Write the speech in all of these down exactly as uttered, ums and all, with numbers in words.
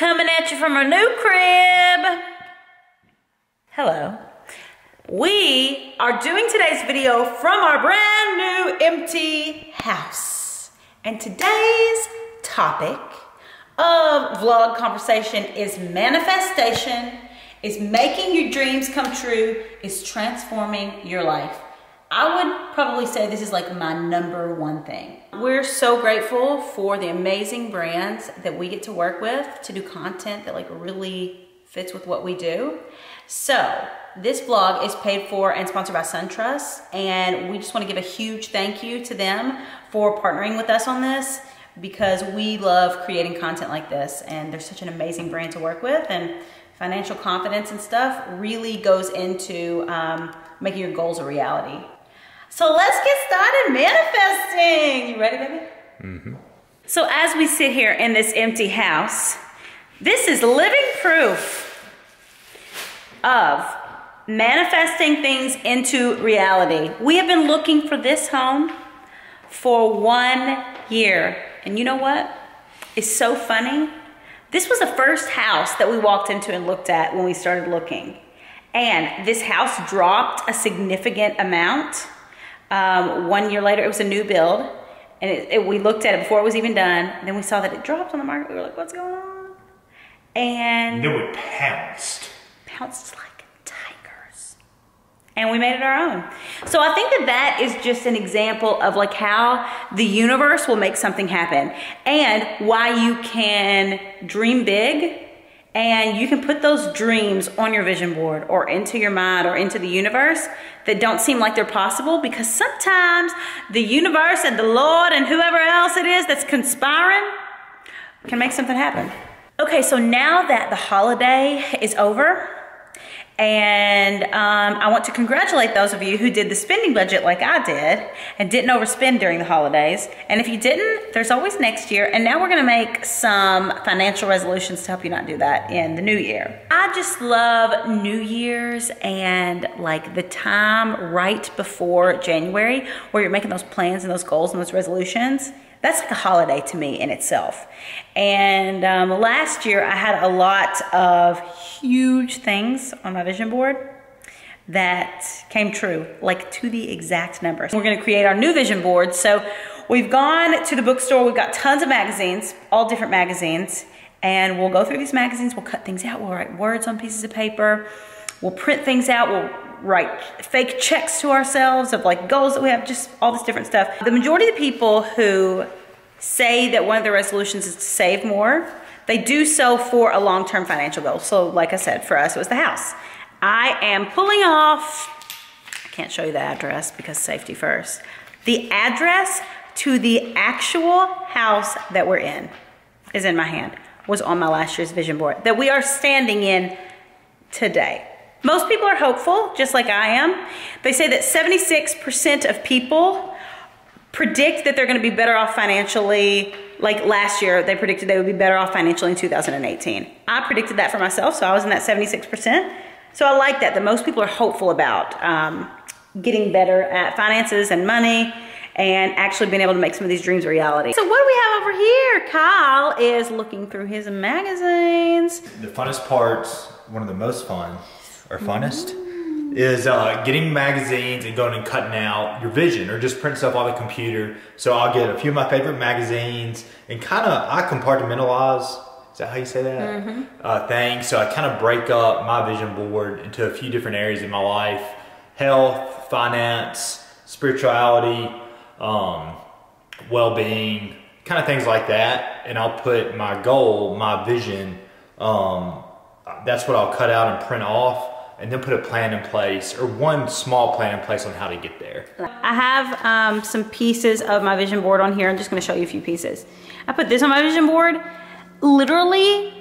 Coming at you from our new crib. Hello. We are doing today's video from our brand new empty house. And today's topic of vlog conversation is manifestation, is making your dreams come true, is transforming your life. I would probably say this is like my number one thing. We're so grateful for the amazing brands that we get to work with to do content that like really fits with what we do. So this vlog is paid for and sponsored by SunTrust, and we just want to give a huge thank you to them for partnering with us on this, because we love creating content like this and they're such an amazing brand to work with, and financial confidence and stuff really goes into um, making your goals a reality. So let's get started manifesting. You ready, baby? Mm-hmm. So as we sit here in this empty house, this is living proof of manifesting things into reality. We have been looking for this home for one year. And you know what? It's so funny. This was the first house that we walked into and looked at when we started looking. And this house dropped a significant amount. Um, one year later, it was a new build, and it, it, we looked at it before it was even done. Then we saw that it dropped on the market. We were like, what's going on? And no, it pounced. Pounced like tigers. And we made it our own. So I think that that is just an example of like how the universe will make something happen, and why you can dream big. And you can put those dreams on your vision board or into your mind or into the universe that don't seem like they're possible, because sometimes the universe and the Lord and whoever else it is that's conspiring can make something happen. Okay, so now that the holiday is over, and um, I want to congratulate those of you who did the spending budget like I did and didn't overspend during the holidays. And if you didn't, there's always next year. And now we're gonna make some financial resolutions to help you not do that in the new year. I just love New Year's and like the time right before January where you're making those plans and those goals and those resolutions. That's like a holiday to me in itself. And um, last year I had a lot of huge things on my vision board that came true, like to the exact numbers. We're gonna create our new vision board. So we've gone to the bookstore, we've got tons of magazines, all different magazines, and we'll go through these magazines, we'll cut things out, we'll write words on pieces of paper, we'll print things out, we'll write fake checks to ourselves of like goals that we have, just all this different stuff. The majority of the people who say that one of their resolutions is to save more, they do so for a long-term financial goal. So like I said, for us, it was the house. I am pulling off, I can't show you the address because safety first, the address to the actual house that we're in is in my hand, was on my last year's vision board that we are standing in today. Most people are hopeful, just like I am. They say that seventy-six percent of people predict that they're gonna be better off financially. Like last year, they predicted they would be better off financially in two thousand eighteen. I predicted that for myself, so I was in that seventy-six percent. So I like that, that most people are hopeful about um, getting better at finances and money, and actually being able to make some of these dreams a reality. So what do we have over here? Kyle is looking through his magazines. The funnest part, one of the most fun, or funnest, mm. is uh, getting magazines and going and cutting out your vision or just print stuff on the computer. So I'll get a few of my favorite magazines and kind of, I compartmentalize, is that how you say that? Mm-hmm. uh, thing. So I kind of break up my vision board into a few different areas in my life: health, finance, spirituality, um, well-being, kind of things like that. And I'll put my goal, my vision, um, that's what I'll cut out and print off, and then put a plan in place, or one small plan in place on how to get there. I have um, some pieces of my vision board on here. I'm just gonna show you a few pieces. I put this on my vision board. Literally,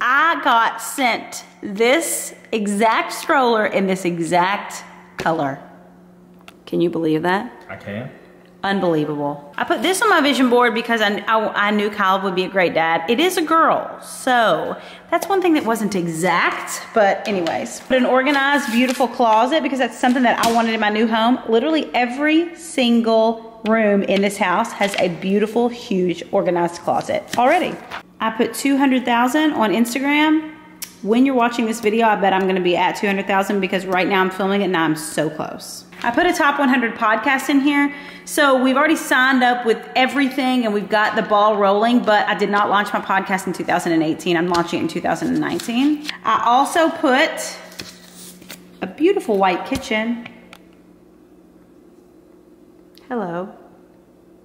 I got sent this exact stroller in this exact color. Can you believe that? I can. Unbelievable. I put this on my vision board because I, I, I knew Kyle would be a great dad. It is a girl, so that's one thing that wasn't exact, but anyways. Put an organized, beautiful closet because that's something that I wanted in my new home. Literally every single room in this house has a beautiful, huge, organized closet already. I put two hundred thousand on Instagram. When you're watching this video, I bet I'm gonna be at two hundred thousand because right now I'm filming it and I'm so close. I put a top one hundred podcast in here. So we've already signed up with everything and we've got the ball rolling, but I did not launch my podcast in two thousand eighteen. I'm launching it in two thousand nineteen. I also put a beautiful white kitchen. Hello,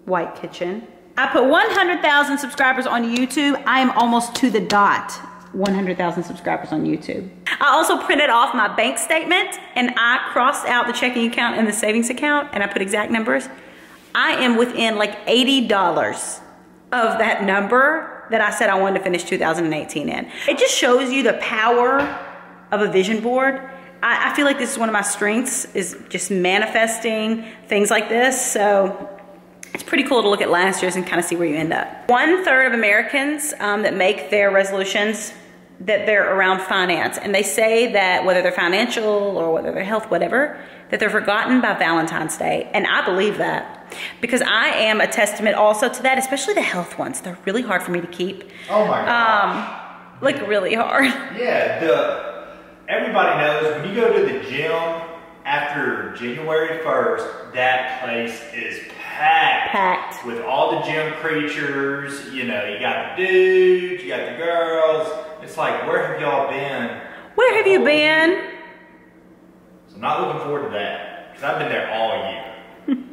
white kitchen. I put one hundred thousand subscribers on YouTube. I am almost to the dot. one hundred thousand subscribers on YouTube. I also printed off my bank statement and I crossed out the checking account and the savings account and I put exact numbers. I am within like eighty dollars of that number that I said I wanted to finish two thousand eighteen in. It just shows you the power of a vision board. I, I feel like this is one of my strengths, is just manifesting things like this. So it's pretty cool to look at last year's and kind of see where you end up. One third of Americans um, that make their resolutions, that they're around finance. And they say that whether they're financial or whether they're health, whatever, that they're forgotten by Valentine's Day. And I believe that because I am a testament also to that, especially the health ones. They're really hard for me to keep. Oh my gosh. Um, like really hard. Yeah, the, everybody knows when you go to the gym after January first, that place is packed, packed with all the gym creatures. You know, you got the dudes, you got the girls. It's like, where have y'all been? Where have you been? Year? So I'm not looking forward to that because I've been there all year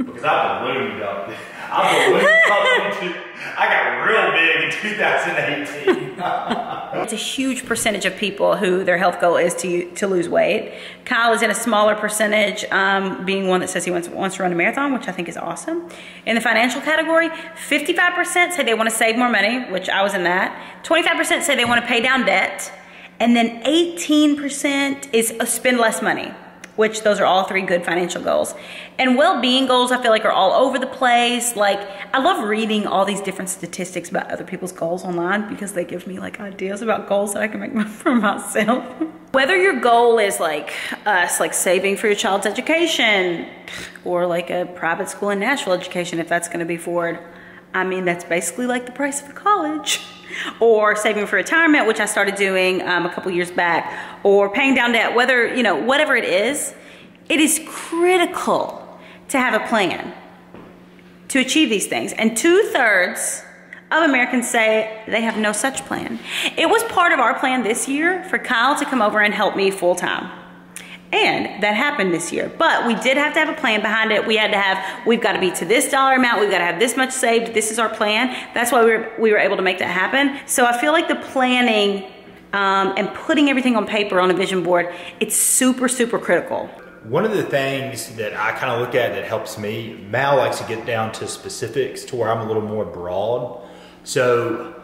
because I ballooned up. I ballooned up into, I got real big in two thousand eighteen. It's a huge percentage of people who their health goal is to to lose weight. Kyle is in a smaller percentage, um, being one that says he wants, wants to run a marathon, which I think is awesome. In the financial category, fifty-five percent say they want to save more money, which I was in that. twenty-five percent say they want to pay down debt. And then eighteen percent is spend less money, which those are all three good financial goals. And well-being goals I feel like are all over the place. Like, I love reading all these different statistics about other people's goals online because they give me like ideas about goals that I can make for myself. Whether your goal is like us, like saving for your child's education or like a private school in Nashville education, if that's gonna be forward, I mean, that's basically like the price of college. Or saving for retirement, which I started doing um, a couple years back, or paying down debt, whether, you know, whatever it is, it is critical to have a plan to achieve these things. And two thirds of Americans say they have no such plan. It was part of our plan this year for Kyle to come over and help me full time. And that happened this year, but we did have to have a plan behind it. We had to have, we've got to be to this dollar amount. We've got to have this much saved. This is our plan. That's why we were, we were able to make that happen. So I feel like the planning um, and putting everything on paper on a vision board, it's super, super critical. One of the things that I kind of look at that helps me, Mal likes to get down to specifics to where I'm a little more broad. So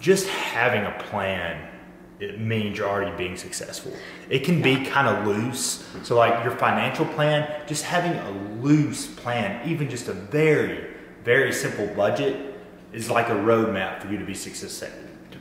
just having a plan, it means you're already being successful. It can be kind of loose. So like your financial plan, just having a loose plan, even just a very, very simple budget is like a roadmap for you to be successful,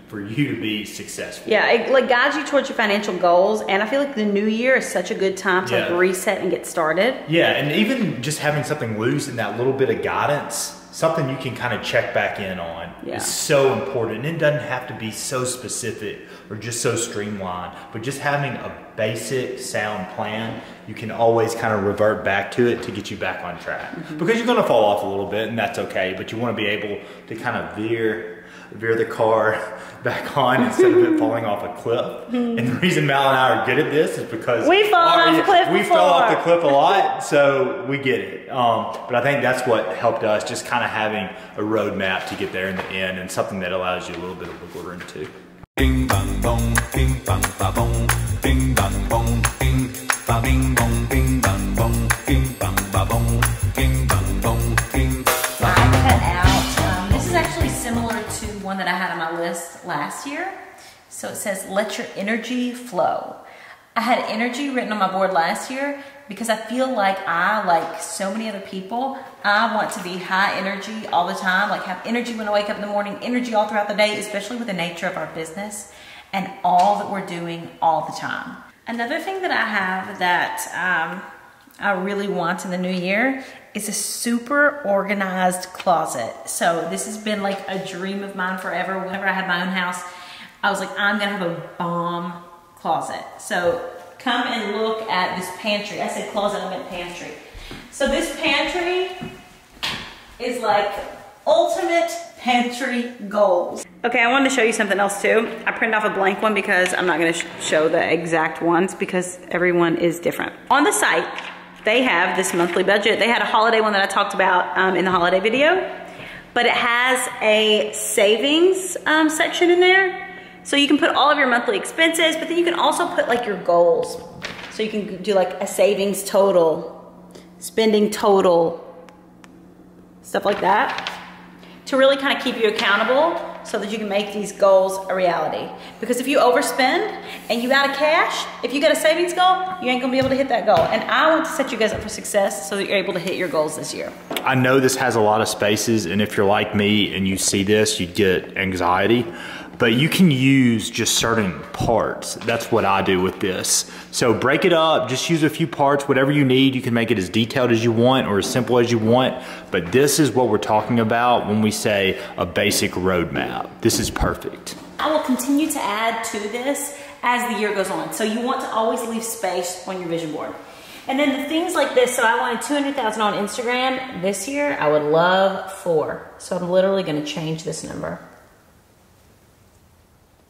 for you to be successful. Yeah, it like guides you towards your financial goals. And I feel like the new year is such a good time to yeah. like reset and get started. Yeah, and even just having something loose and that little bit of guidance, something you can kind of check back in on yeah. is so important. And it doesn't have to be so specific or just so streamlined, but just having a basic sound plan, you can always kind of revert back to it to get you back on track. Mm-hmm. Because you're gonna fall off a little bit and that's okay, but you wanna be able to kind of veer, veer the car back on instead of it falling off a cliff. And the reason Mal and I are good at this is because we fall off the cliff. We fell off the cliff a lot, so we get it. Um, but I think that's what helped us, just kind of having a roadmap to get there in the end and something that allows you a little bit of wiggle room too. Bing bang bong, bing bang ba bong, bing bang bong, bing ba bing bong, bing bang bong, bing bang ba bong, bing bang bong, bing ba. I cut out. Um, this is actually similar to one that I had on my list last year. So it says, let your energy flow. I had energy written on my board last year because I feel like I, like so many other people, I want to be high energy all the time, like have energy when I wake up in the morning, energy all throughout the day, especially with the nature of our business and all that we're doing all the time. Another thing that I have that um, I really want in the new year It's a super organized closet. So this has been like a dream of mine forever. Whenever I had my own house, I was like, I'm gonna have a bomb closet. So come and look at this pantry. I said closet, I meant pantry. So this pantry is like ultimate pantry goals. Okay, I wanted to show you something else too. I printed off a blank one because I'm not gonna sh show the exact ones because everyone is different. On the site, they have this monthly budget. They had a holiday one that I talked about um, in the holiday video, but it has a savings um, section in there. So you can put all of your monthly expenses, but then you can also put like your goals. So you can do like a savings total, spending total, stuff like that, to really kind of keep you accountable so that you can make these goals a reality. Because if you overspend and you out of cash, if you got a savings goal, you ain't gonna be able to hit that goal. And I want to set you guys up for success so that you're able to hit your goals this year. I know this has a lot of spaces, and if you're like me and you see this, you get anxiety, but you can use just certain parts. That's what I do with this. So break it up, just use a few parts, whatever you need. You can make it as detailed as you want or as simple as you want, but this is what we're talking about when we say a basic roadmap. This is perfect. I will continue to add to this as the year goes on. So you want to always leave space on your vision board. And then the things like this, so I wanted two hundred thousand on Instagram this year. I would love four. So I'm literally gonna change this number.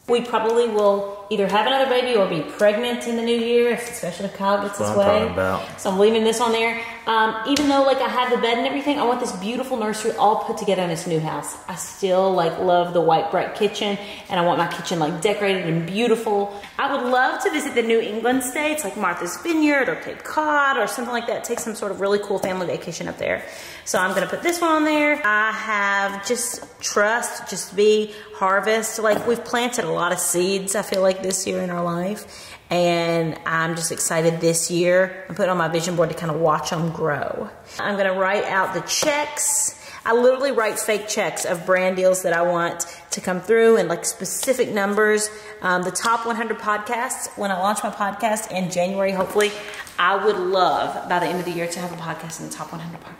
We probably will either have another baby or be pregnant in the new year, especially if Kyle gets his way. So I'm leaving this on there. Um, even though like I have the bed and everything, I want this beautiful nursery all put together in this new house. I still like love the white bright kitchen, and I want my kitchen like decorated and beautiful. I would love to visit the New England states like Martha's Vineyard or Cape Cod or something like that. Take some sort of really cool family vacation up there. So I'm gonna put this one on there. I have just trust, just be, harvest. Like we've planted a lot of seeds, I feel like, this year in our life, and I'm just excited this year. I'm putting on my vision board to kind of watch them grow. I'm gonna write out the checks. I literally write fake checks of brand deals that I want to come through and like specific numbers. Um, the top one hundred podcasts, when I launch my podcast in January, hopefully, I would love by the end of the year to have a podcast in the top one hundred podcasts.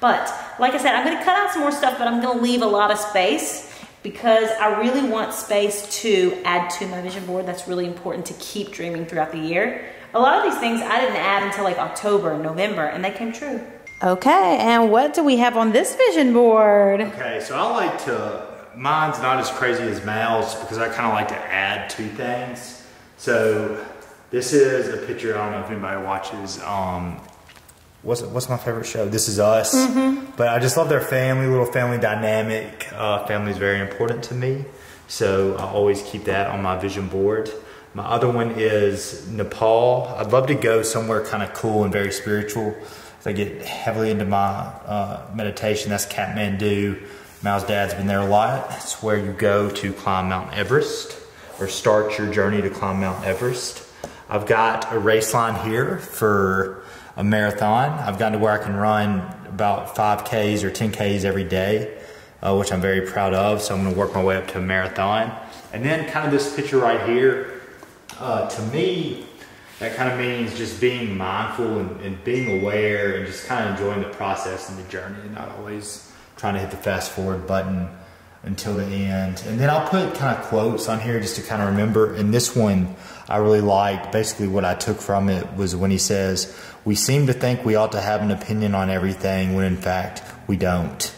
But like I said, I'm gonna cut out some more stuff, but I'm gonna leave a lot of space because I really want space to add to my vision board. That's really important to keep dreaming throughout the year. A lot of these things I didn't add until like October, November, and they came true. Okay, and what do we have on this vision board? Okay, so I like to, mine's not as crazy as Mal's because I kind of like to add two things. So this is a picture, I don't know if anybody watches, um, What's, what's my favorite show? This Is Us. Mm-hmm. But I just love their family, little family dynamic. Uh, family is very important to me. So I always keep that on my vision board. My other one is Nepal. I'd love to go somewhere kind of cool and very spiritual. As I get heavily into my uh, meditation, that's Kathmandu. Mal's dad's been there a lot. That's where you go to climb Mount Everest or start your journey to climb Mount Everest. I've got a race line here for a marathon. I've gotten to where I can run about five Ks or ten Ks every day, uh, which I'm very proud of. So I'm going to work my way up to a marathon. And then kind of this picture right here, uh, to me, that kind of means just being mindful and, and being aware and just kind of enjoying the process and the journey and not always trying to hit the fast forward button until the end. And then I'll put kind of quotes on here just to kind of remember. And this one I really liked. Basically what I took from it was when he says, we seem to think we ought to have an opinion on everything when in fact we don't.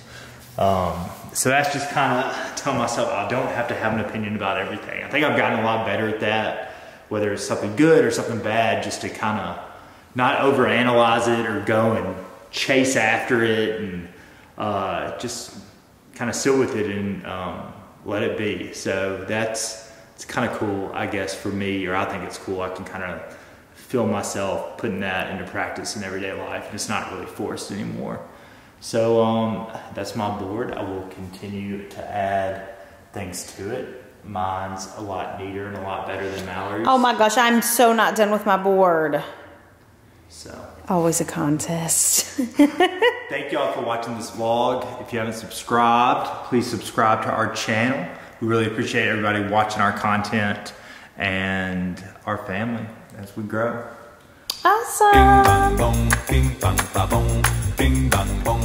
Um, so that's just kind of telling myself I don't have to have an opinion about everything. I think I've gotten a lot better at that, whether it's something good or something bad, just to kind of not overanalyze it or go and chase after it and uh, just kind of sit with it and um, let it be. So that's, it's kind of cool, I guess, for me, or I think it's cool. I can kind of feel myself putting that into practice in everyday life, and it's not really forced anymore. So um, that's my board. I will continue to add things to it. Mine's a lot neater and a lot better than Mallory's. Oh my gosh, I'm so not done with my board. So. Always a contest. Thank y'all for watching this vlog. If you haven't subscribed, please subscribe to our channel. We really appreciate everybody watching our content and our family as we grow. Awesome. Bing, bang, bong, bing, bang, ba, bong, bing, bang, bong.